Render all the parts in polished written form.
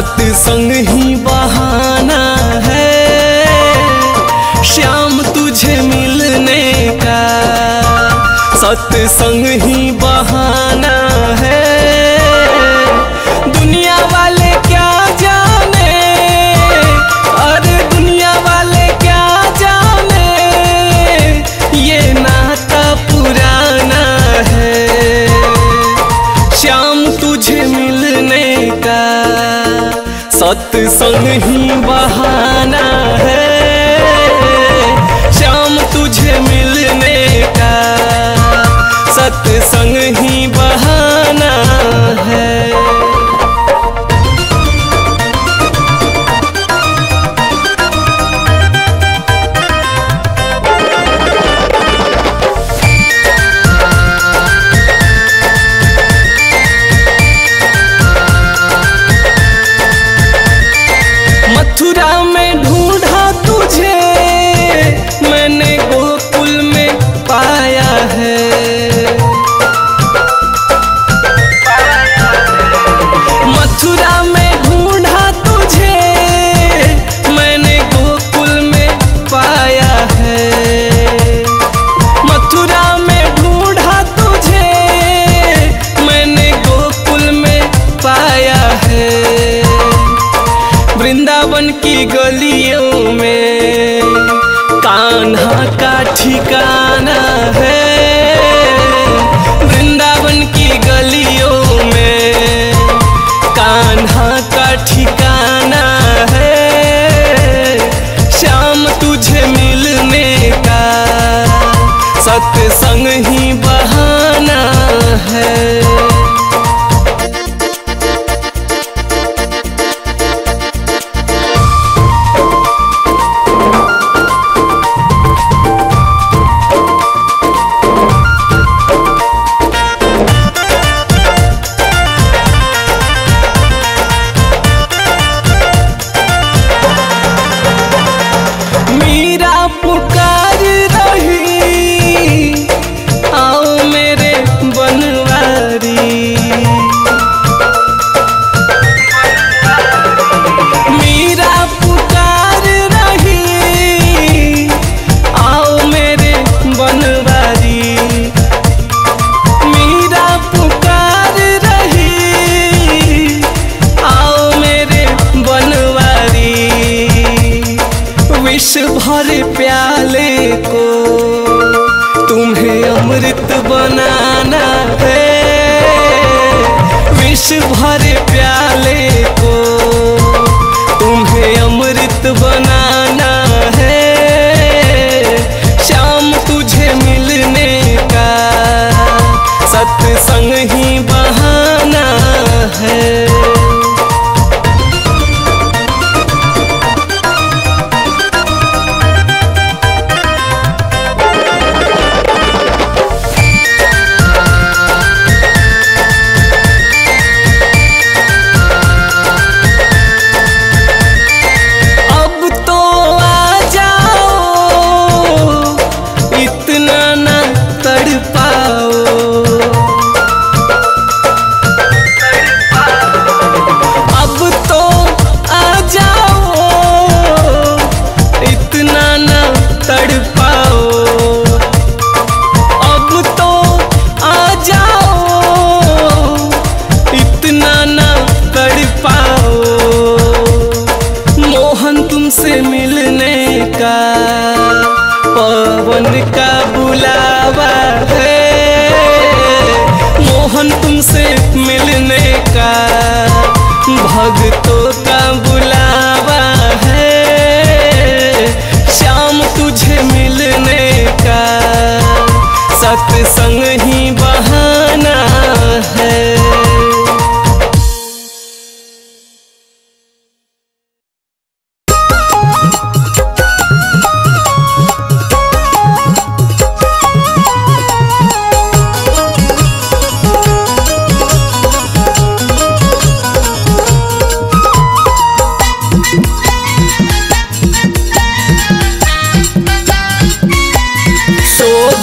साथ संग ही बहाना है श्याम तुझे मिलने का, साथ संग ही बहाना है। दुनिया वाले क्या जाने, अरे दुनिया वाले क्या जाने, ये नाता पुराना है श्याम तुझे मिलने का, सत्संग ही बहाना है श्याम तुझे मिलने का, सत्संग ही बहाना है। गलियों में कान्हा का ठिकाना है, वृंदावन की गलियों में कान्हा का ठिकाना है श्याम तुझे मिलने का, सत्संग ही बहाना है।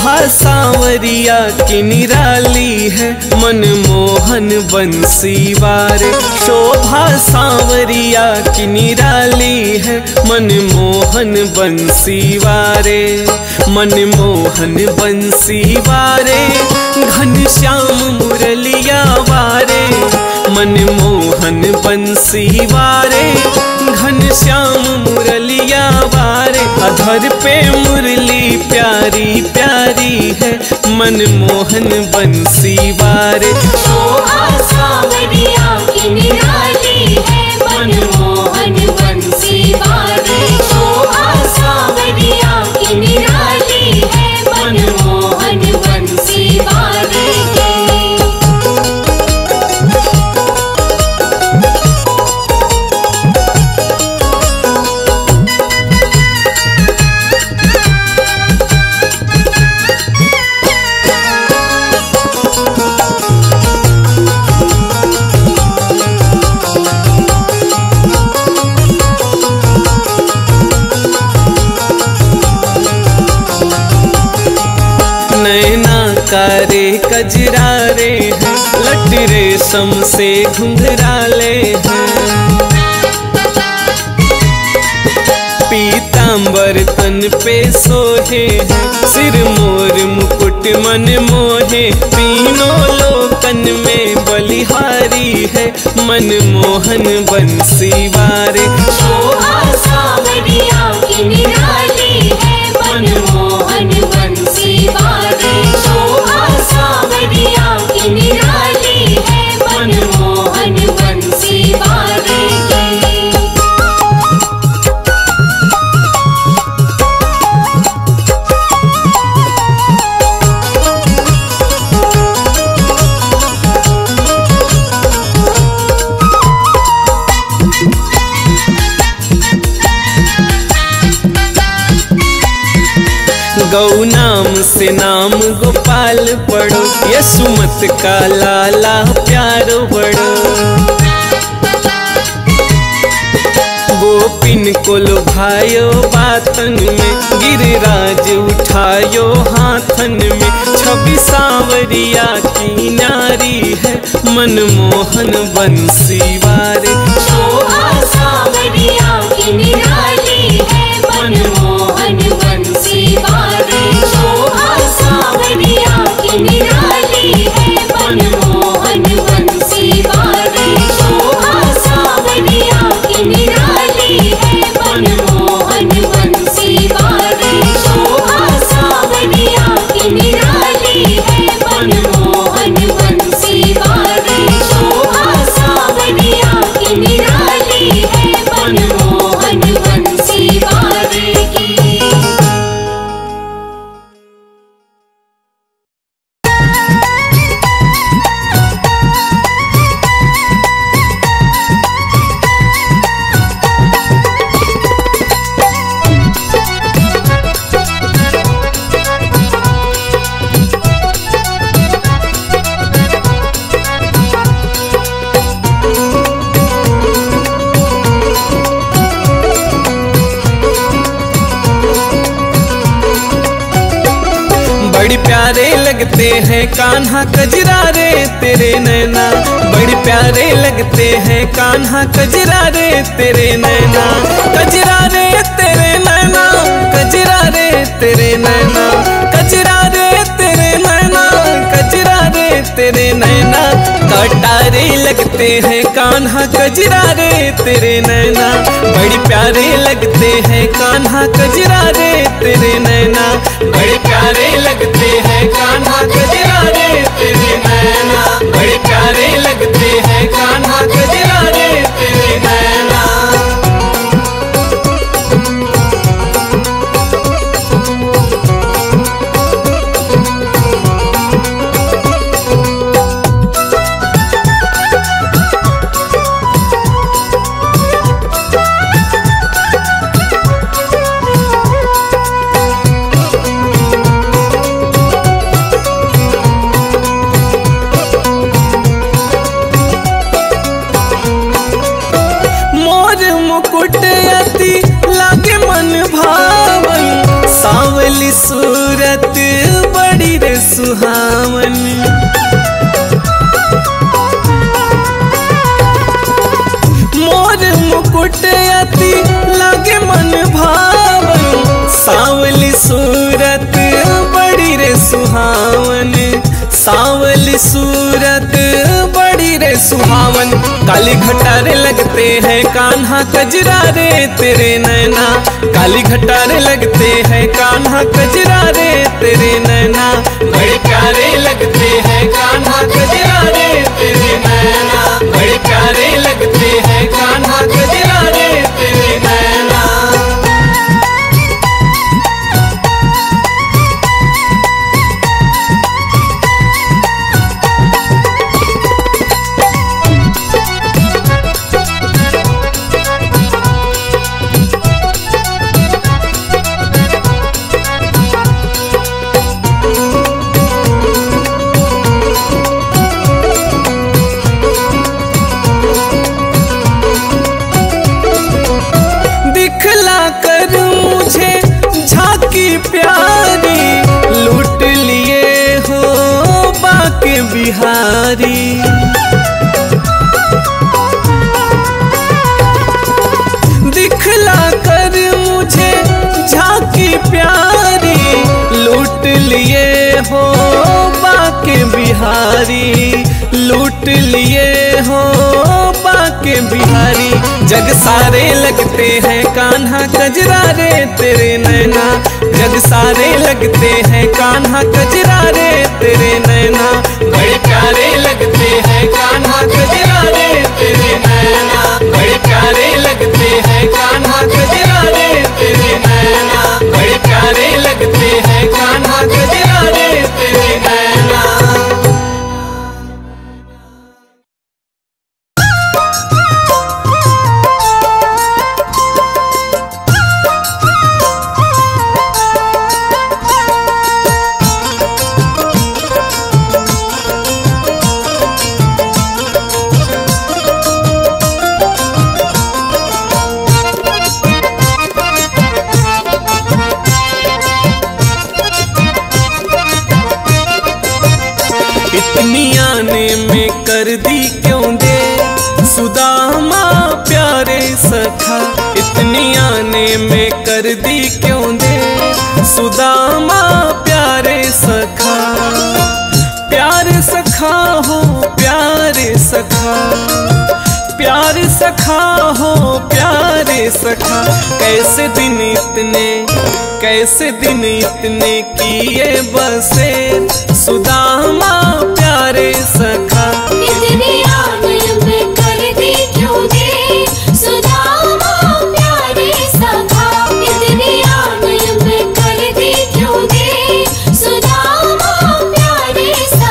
शोभा सांवरिया की निराली है मनमोहन बंसी वारे। शोभा सांवरिया की निराली है मनमोहन बंसी वारे। मनमोहन बंसी वारे घनश्याम मुरलिया वारे। मनमोहन बंसी वारे घनश्याम मुरलिया वारे। अधर पे मुरली प्यारी प्यारी है मनमोहन बंसी वारे। शोभा सांवरिया की निराली है मनमोहन बंसी वारे। शोभा सांवरिया की निराली है मनमोहन बंसी वारे। कारे कजरारे हैं लट रेशम से घुंघराले हैं। पीतांबर तन पे सोहे हैं सिर मोर मुकुट मन मोहे। तीनों लोकन में बलिहारी है मनमोहन बंसी वारे। शोभा सांवरिया की निराली है मनमोहन बंसी वारे। सांवरिया की निराली है मनमोहन बंसी वारे। गौ नाम से नाम गोपाल पढ़ो यसुमत का लाला प्यारो बड़ो। गोपिन को लुभायो बातन में गिरिराज उठायो हाथन में। छवि सांवरिया की नारी है मनमोहन बंसी वारे। शोभा सांवरिया की निराली है मनमोहन बंसी वारे। शोभा सांवरिया की निराली है मनमोहन बंसी वारे। शोभा सांवरिया की निराली है मनमोहन बंसी वारे। शोभा सांवरिया की निराली है मनमोहन बंसी वारे। शोभा सांवरिया की निराली है मनमोहन बंसी वारे की। प्यारे लगते हैं कान्हा कजरारे तेरे नैना। बड़े प्यारे लगते हैं कान्हा कजरारे तेरे नैना। कजरारे तेरे नैना, कजरारे तेरे नैना, कजरारे तेरे नैना, कजरारे तेरे नैना। कटारे लगते हैं कान्हा कजरारे तेरे नैना। बड़े प्यारे लगते हैं कान्हा कजरारे तेरे नैना। बड़े प्यारे लगते हैं कान्हा कजरारे तेरे नैना। बड़े प्यारे लगते हैं कान्हा कजरारे तेरे नैना। काली घटारे लगते हैं कान्हा कजरारे तेरे नैना, काली घटारे लगते हैं कान्हा कजरारे तेरे नैना, बड़े प्यारे लगते हैं कान्हा कजरारे तेरे नैना, बड़े प्यारे लगते हैं कान्हा कजरारे तेरे नैना। बिहारी दिखला कर मुझे झांकी प्यारी, लूट लिए हो बाके बिहारी, लूट लिए हो बाके बिहारी। जग सारे लगते हैं कान्हा कजरारे तेरे नैना, जग सारे लगते हैं कान्हा कजरारे तेरे नैना, बड़े प्यारे लगते हैं कान्हा कजरारे तेरे नैना, बड़े प्यारे लगते हैं कान्हा कजरारे तेरे नैना, बड़े प्यारे लगते हैं कान्हा कजरारे तेरे नैना। सखा हो प्यारे सखा, कैसे दिन इतने किए बसे सुदामा प्यारे सखा। इतनी आने में कर दी क्यों दे सुदामा प्यारे सखा, इतनी आने में कर दी क्यों दे सुदामा प्यारे सखा।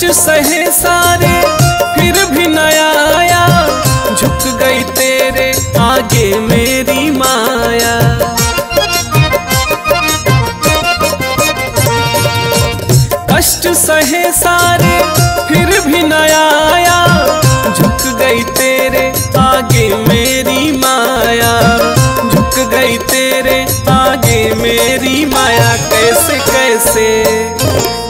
सहे सारे फिर भी न आया, झुक गई तेरे आगे मेरी माया, कष्ट सहे सारे फिर भी न आया, झुक गई तेरे आगे मेरी माया, झुक गई तेरे आगे मेरी माया। कैसे कैसे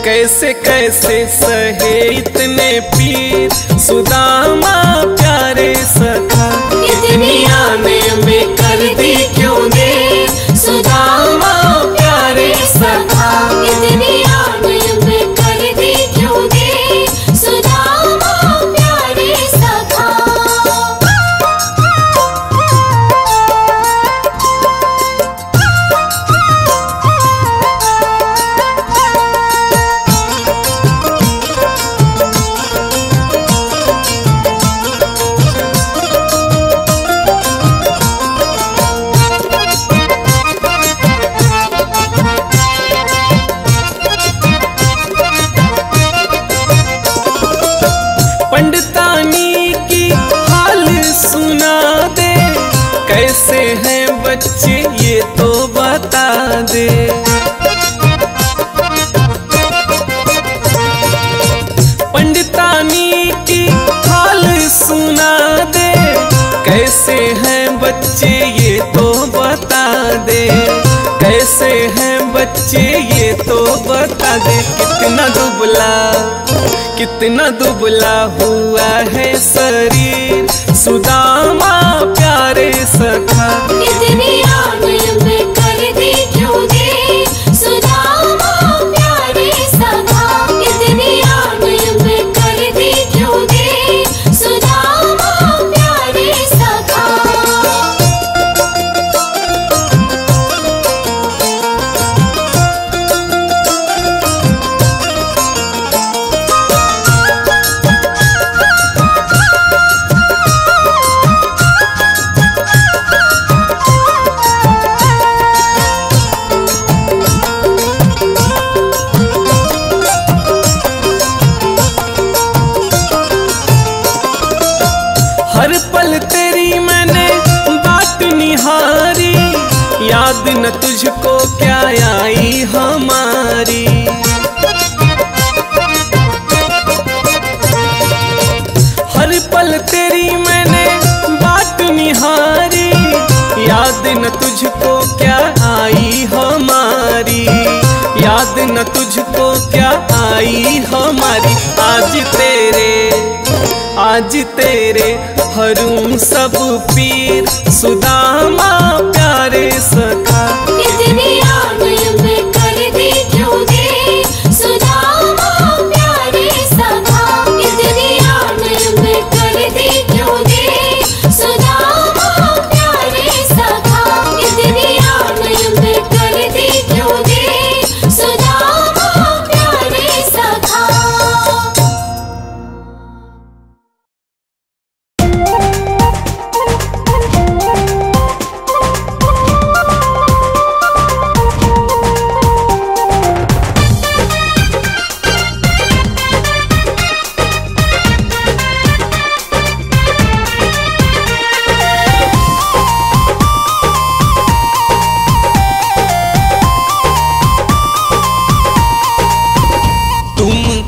कैसे कैसे सहे इतने पीर सुदामा प्यारे सखा, इतनी आने में कर दी क्यों दे सुदामा प्यारे सखा, इतनी आने में कर दी क्यों दे सुदामा प्यारे सखा। बता दे कितना दुबला हुआ है शरीर सुदामा प्यारे सखा। इतनी आग में कर दी क्यों देर सुदामा प्यारे सखा, इतनी आग में कर दी क्यों देर सुदामा प्यारे सखा। तुझको क्या आई हमारी हर पल तेरी मैंने बात निहारी, याद न तुझको क्या आई हमारी, याद न तुझको क्या आई हमारी। आज तेरे हरूम सब पीर सुदामा प्यारे सखा। इतनी आग में कर दी क्यों देर सुदामा प्यारे सखा, इतनी आग में कर दी क्यों देर सुदामा प्यारे सखा, इतनी आग में कर दी क्यों देर सुदामा प्यारे सखा।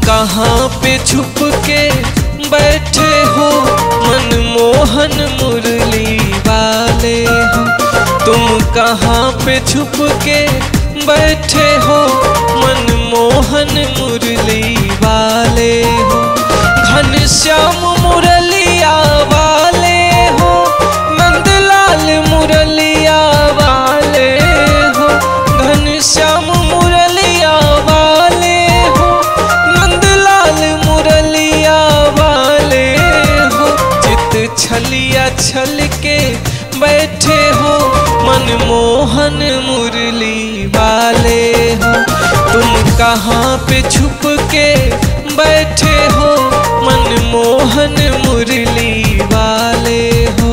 कहाँ पे छुप के बैठे हो मनमोहन मुरली वाले हो, तुम कहाँ पे छुप के बैठे हो मनमोहन मुरली वाले हो। घनश्याम मुरलिया वाले हो, नंदलाल मुरलिया वाले हो, घनश्याम मुरलिया वाले हो, मुरलिया वाले हो। चित छलिया छल के बैठे हो मनमोहन मुरली वाले हो, तुम कहाँ पे छुप के बैठे हो मनमोहन मुरली वाले हो।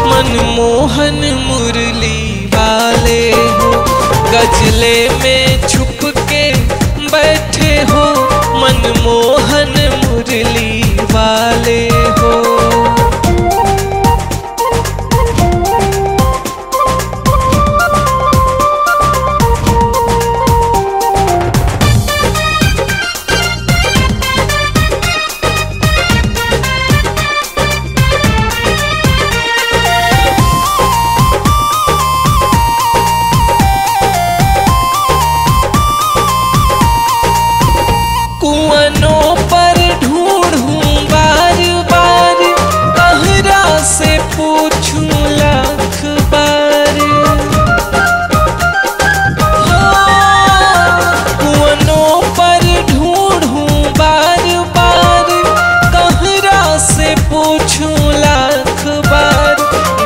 मनमोहन मुरली वाले हो, गजले में छुप के बैठे हो मनमोहन मुरली वाले हो।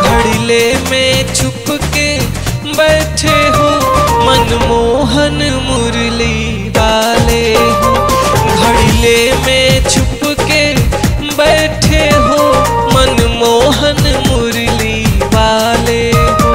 घड़ी झोले में छुप के बैठे हो, मनमोहन मुरली वाले हो। घड़ीले में छुप के बैठे हो, मनमोहन मुरली वाले हो।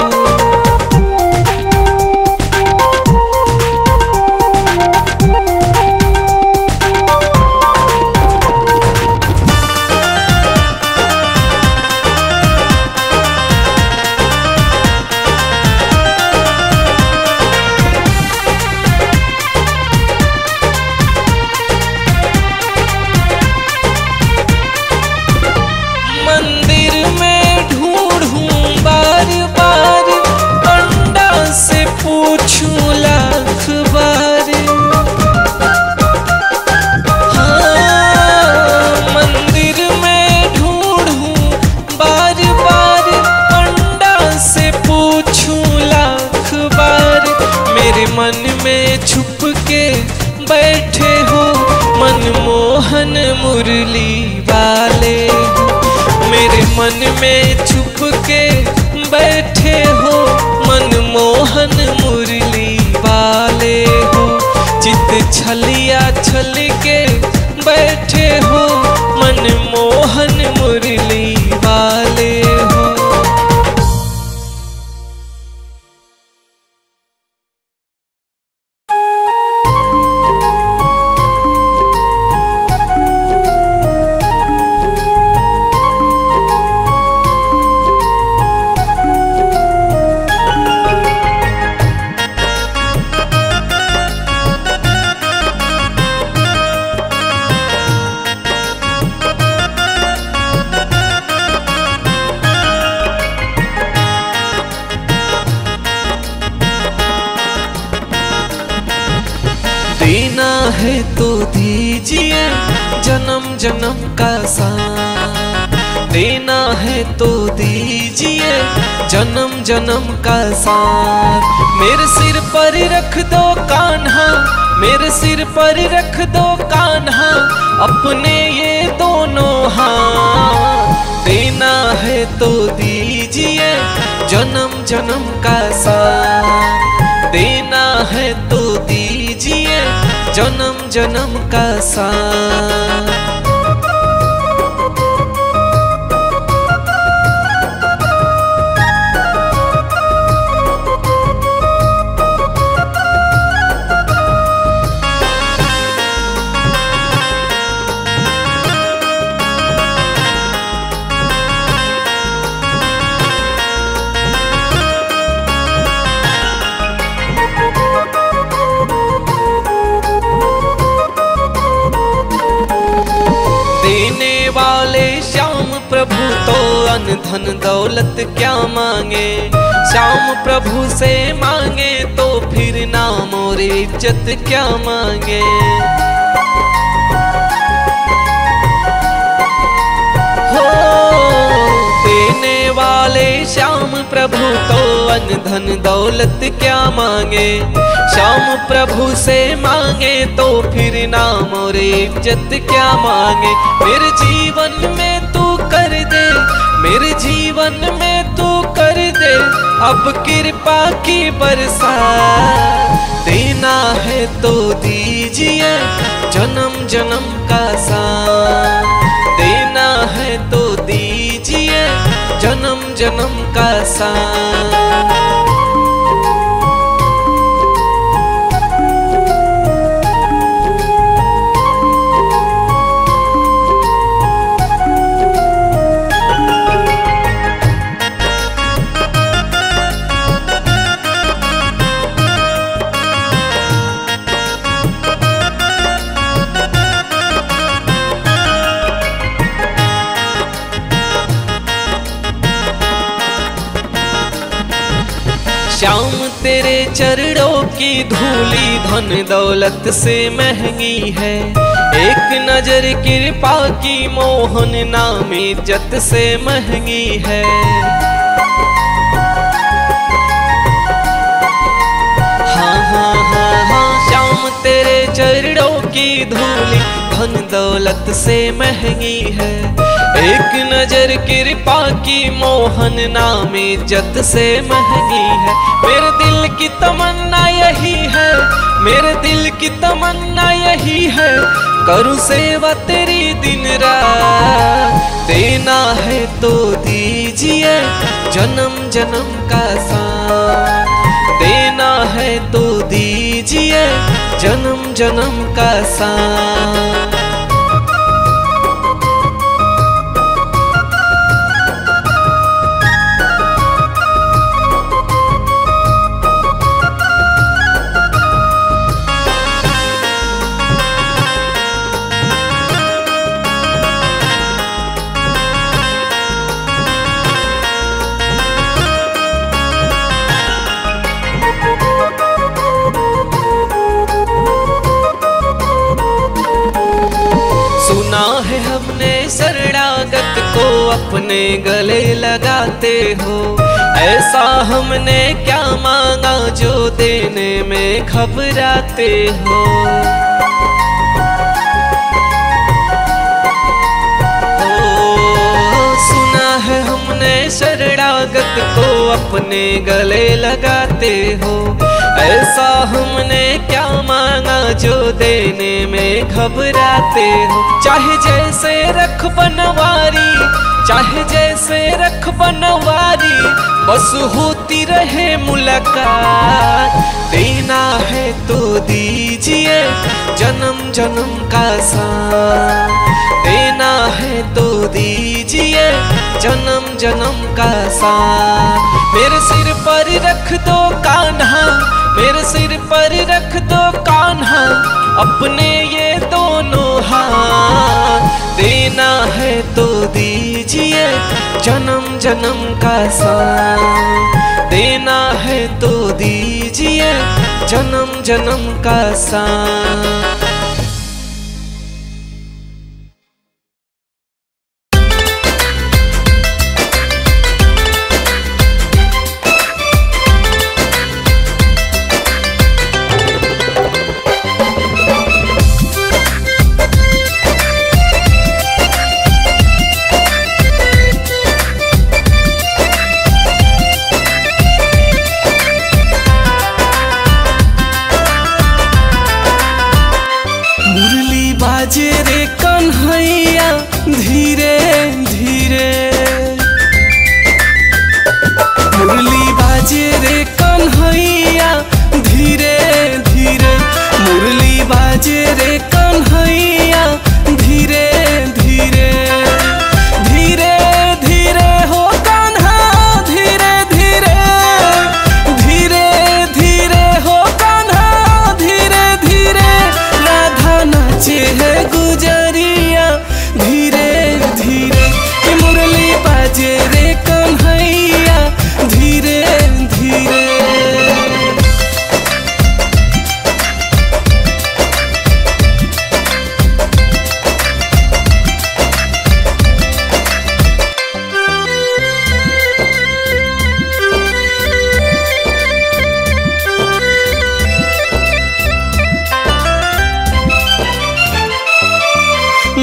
मुरली वाले मेरे मन में छुप के बैठे हो, मनमोहन मुरली वाले हो। चित छलिया छल के बैठे हो, मनमोहन मुरली वाले हो। है तो दीजिए जन्म जन्म का साथ, देना है तो दीजिए जन्म जन्म का साथ। मेरे सिर पर रख दो कान्हा, मेरे सिर पर रख दो कान्हा, अपने ये दोनों हाथ। देना है तो दीजिए जन्म जन्म का साथ, देना है तो दीजिए जन्म जन्म का साथ। प्रभु तो अन्न धन दौलत क्या मांगे, श्याम प्रभु से मांगे तो फिर नाम और इज्जत क्या मांगे। हो देने वाले श्याम प्रभु तो अन्न धन दौलत क्या मांगे, श्याम प्रभु से मांगे तो फिर नाम और इज्जत क्या मांगे। मेरे जीवन में कर दे, मेरे जीवन में तू कर दे अब कृपा की बरसात। देना है तो दीजिए जन्म जन्म का साथ, देना है तो दीजिए जन्म जन्म का साथ। श्याम तेरे चरणों की धूली धन दौलत से महंगी है, एक नजर कृपा की मोहन नाम इज्जत से महंगी है। हाँ हाँ हाँ हाँ श्याम तेरे चरणों की धूली धन दौलत से महंगी है, एक नजर कृपा की मोहन नाम इज्जत से महंगी है। मेरे दिल की तमन्ना यही है, मेरे दिल की तमन्ना यही है, करूँ सेवा तेरी दिन रात। देना है तो दीजिए जन्म जन्म का साथ, देना है तो दीजिए जन्म जन्म का साथ। अपने गले लगाते हो, ऐसा हमने क्या मांगा जो देने में घबराते हो। सुना है हमने शरणागत को अपने गले लगाते हो, ऐसा हमने क्या मांगा जो देने में घबराते हो। चाहे जैसे रख बनवारी, चाहे जैसे रख बनवारी, बस होती रहे मुलाकात। देना है तो दीजिए जन्म जन्म का साथ, देना है तो दीजिए जन्म जन्म का साथ। मेरे सिर पर रख दो कान्हा, मेरे सिर पर रख दो कान्हा, अपने ये दोनों हाथ। देना है तो दीजिए जन्म जन्म का साथ, देना है तो दीजिए जन्म जन्म का साथ।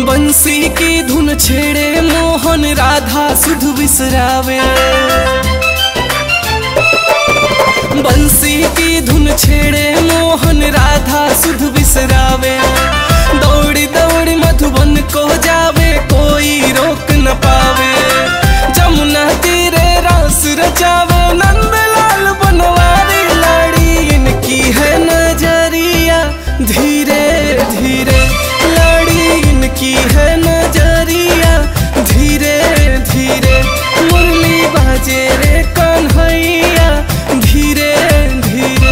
बंसी की धुन छेड़े मोहन राधा सुध बिसरावे, बंसी की धुन छेड़े मोहन राधा सुध बिसरावे। दौड़ी दौड़ी मधुबन को जावे, कोई रोक न पावे। जमुना तीरे रास रचावे, नंदलाल बनवारी लाड़ी इनकी है नजरिया। धीरे धीरे की है नजरिया, धीरे धीरे मुरली बाजे रे कन्हैया, धीरे धीरे।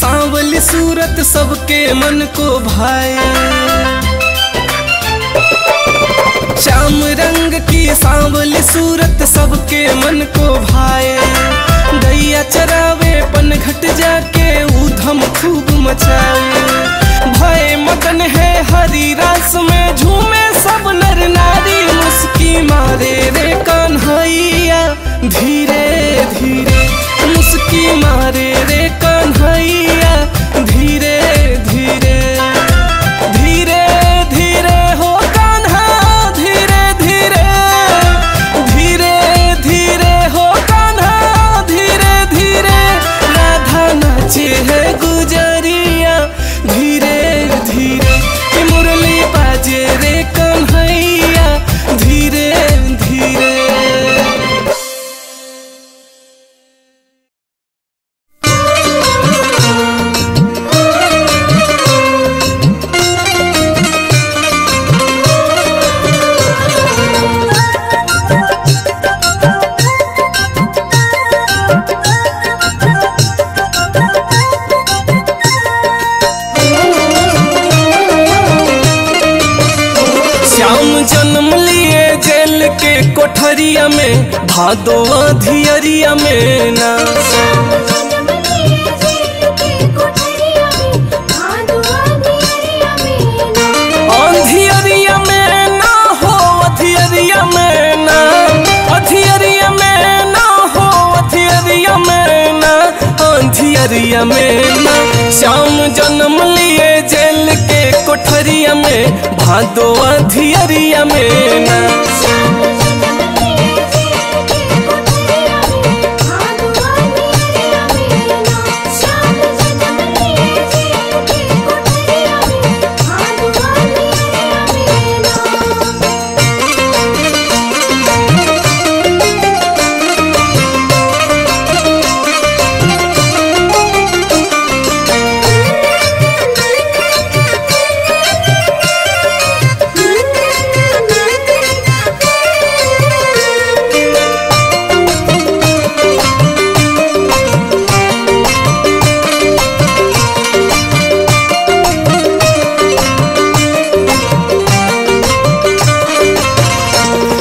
सांवली सूरत सबके मन को भाए, श्याम रंग की सांवली सूरत सबके मन को भाए, दैया चरावे पनघट जाके ऊधम खूब मचाए। भय मगन है हरी रास में झूमे सब नर नारी, मुस्की मारे रे कान्हैया धीरे धीरे, मुस्की मारे रे कान्हैया धीरे धीरे, धीरे धीरे हो कान्हा धीरे धीरे, धीरे धीरे हो कान्हा धीरे धीरे। राधा नाचे है गुजरिया धीरे धीरे, मुरली बाजे रे कान्हैया धीरे धीरे। कोठरिया में भादो अधियरिया में ना, अंधियरिया में ना हो अधियरिया में ना, अधियरिया में ना हो अधियरिया में ना, अंधियरिया में ना। श्याम जन्म लिए जेल के कोठरिया में भादो अधियरिया में ना।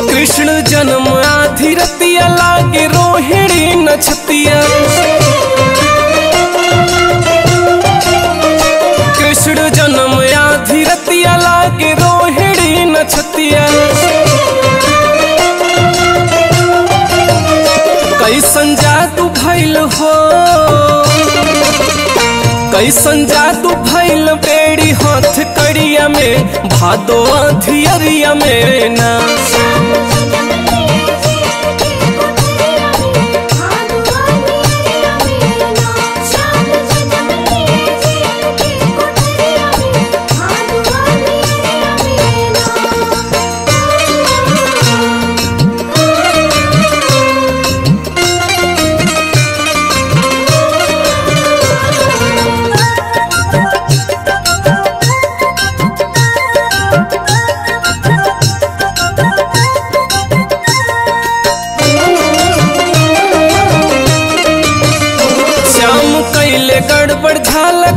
कृष्ण जन्म आधी रतिया लागे रोहिणी नछतिया, कैसन जादू भइल हो, कैसन जादू भइल बेड़ी हाथ कड़िया में भादो अधियरिया में ना।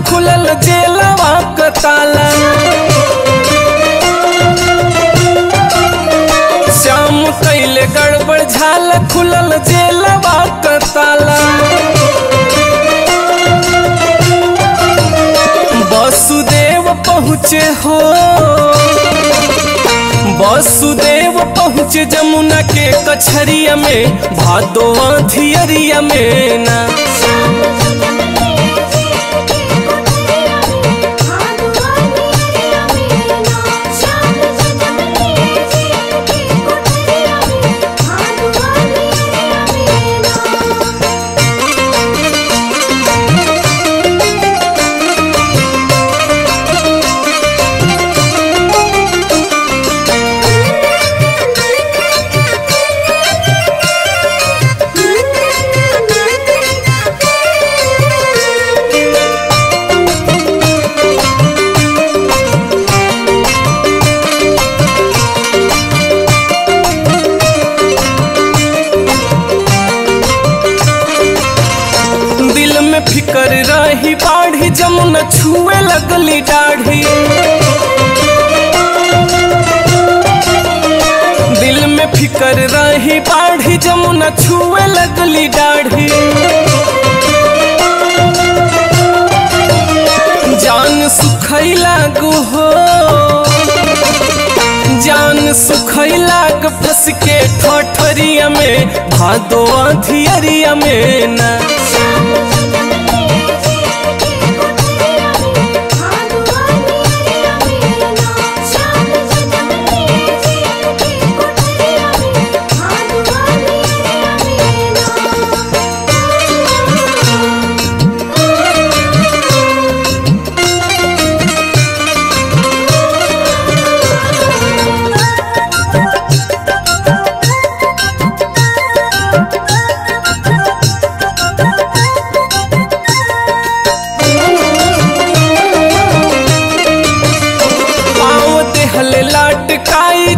खुलल जेलवा क ताला, श्याम कैले गड़बड़ झाल, खुलल जेलवा क ताला। वसुदेव पहुँचे हो, वसुदेव पहुँचे जमुना के कछरिया में भादो अधियरिया में ना। छुए लगली दाढ़ी, फिकर रही बाढ़ी, जमुना छुए लगली डाढ़ी। जान सुखई लागू हो, जान सुखई लाग फस के ठोठरिया में, भादो अधियरिया में ना।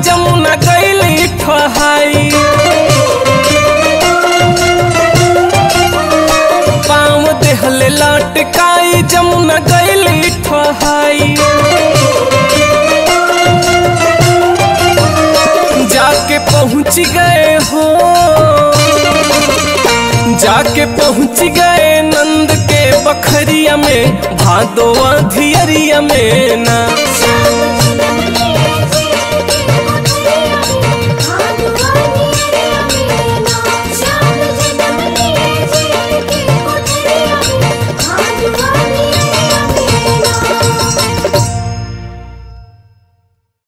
जमुना कैली ठहाई, पाँव देहले लटकाई, जमुना कैली ठहाई। जाके पहुँच गए हो, जाके पहुँच गए नंद के बखरिया में, भादो अधियरिया में ना।